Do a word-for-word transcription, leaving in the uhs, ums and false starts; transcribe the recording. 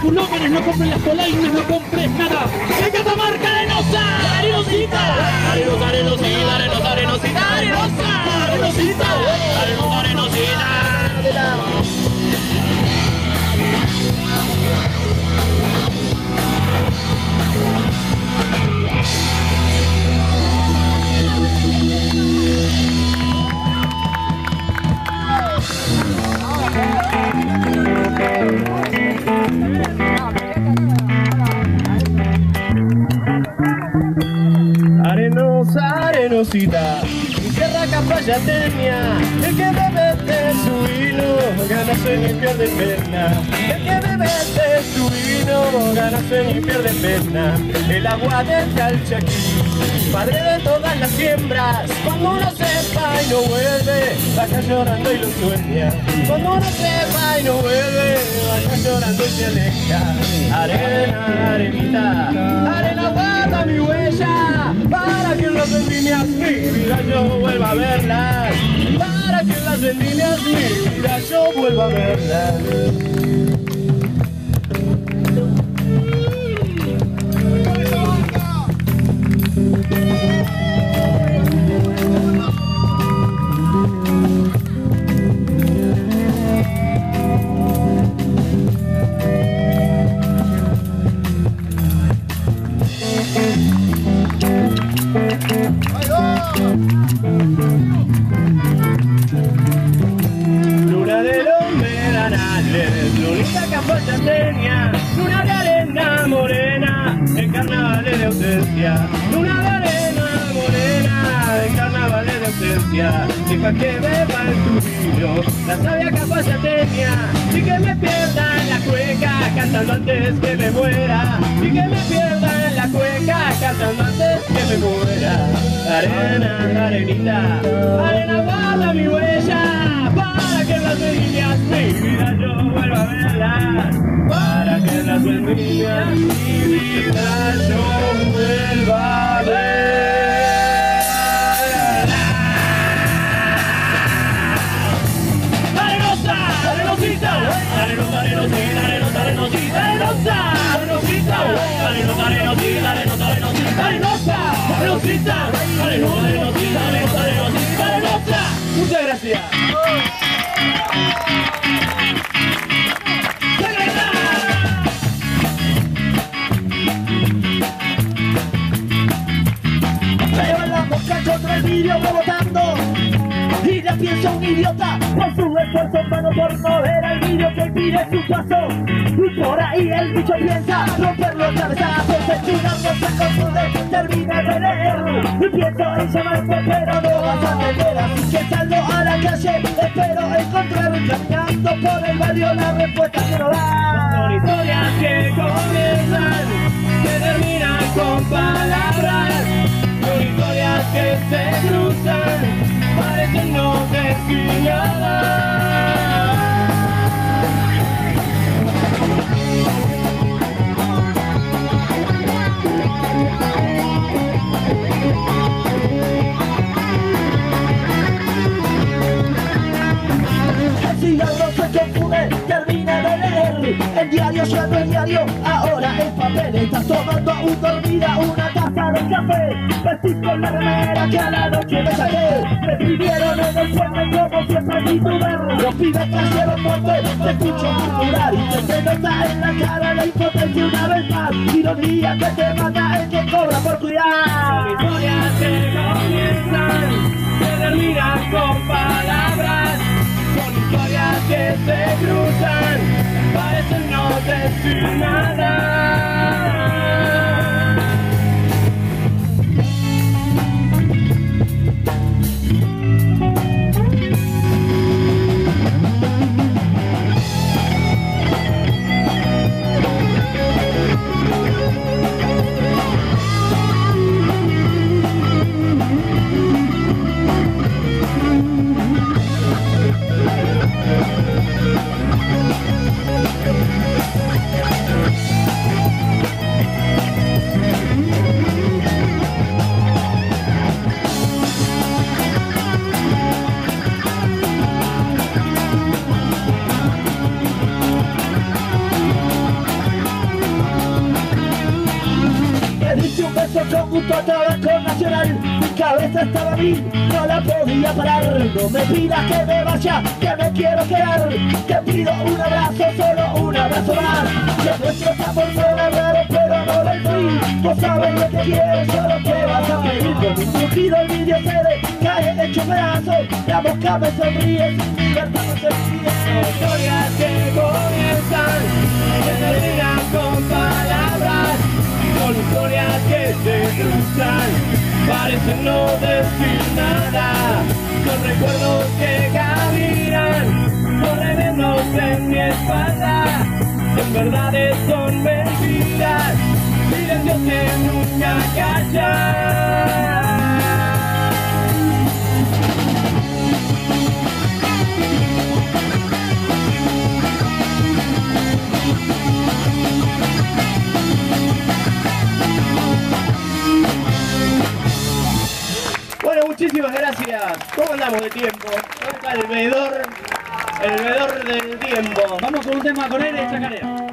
culómenes, no compres las polainas, no compres nada. ¡De Catamarca, arenosa! ¡Arenosita! ¡Arenosita, arenosita, arenosa, arenosita, arenosa! ¡Arenosita, arenosa, arenosita! Arenosa, arenosita, mi tierra capayateña, el que bebe de su vino, gana sueño y pierde pena. El que bebe de su vino, gana sueño y pierde pena. El agua del Calchaquí, padre de todas las siembras, cuando uno se va y no vuelve, baja llorando y lo sueña. Cuando uno se va y no vuelve, baja llorando y se aleja. Arena, arenita, arena guarda mi huella, para que en las vendimias mi vida yo vuelva a verlas. Para que en las vendimias mi vida yo vuelva a verlas. Luna de los medanales, lunita capayateña, luna de arena morena, en carnavales de ausencia. Luna de arena morena, en carnavales de ausencia. Deja que beba el tubillo, la sabia capayateña, y que me pierda en la cueca, cantando antes que me muera. Y que me pierda en la cueca, cantando antes que me muera. Arena, arenita, arena guarda mi huella, para que en las vendimias mi vida yo vuelva a verlas. Para que en las vendimias mi vida yo vuelva a verlas. Arenosa, arenosita, arenosa, arenosita, arenosa, arenosita, arenosa, arenosita, arenosa, arenosita, arenosa, arenosita, arenosa, arenosita. Muchas gracias. Se van los muchachos tres vídeos rebotando y la piensa un idiota por su esfuerzo en vano por mover al vídeo que pide su paso. Y por ahí el bicho piensa romperlo los cabezazos, estirando se confunde, termina de leer y pienso en llamarte pero no vas a tener, así que salgo a la calle, espero encontrar caminando por el barrio la respuesta que no da. Son historias que comienzan, que terminan con palabras, son historias que se cruzan, parecen no decir nada. El diario ya no es diario, ahora es papel. Estás tomando aún dormida una taza de café. Vestís con la remera que a la noche me saqué. Me escribieron en el pueblo como siempre mi tuber. Los pibes cayeron por ver, te escucho murmurar y que se nota en la cara la impotencia una vez más. Ironía que te mata el que cobra por cuidar. Las historias que comienzan, que terminan con palabras. Son historias que se cruzan, parecen no decir nada. un beso con gusto a Tabaco Nacional. Mi cabeza estaba a mí, no la podía parar. No me pidas que me vaya, que me quiero quedar. Te pido un abrazo, solo un abrazo más. Los nuestros amores suenan raros, pero no lo estoy. Vos sabes lo que quieres, solo que vas a pedir. Con un surgido el vídeo se decae hecho pedazos. La boca me sonríe, sin libertad no se pide. Historias que comienzan, que terminan con palabras. Son historias que se cruzan, parecen no decir nada. Son recuerdos que caminan, son revenos en mi espalda. Son verdades, son mentiras, silencios que nunca callan. Muchísimas gracias. ¿Cómo andamos de tiempo? Toca el veedor, el veedor del tiempo. Vamos con un tema con él de chacarera.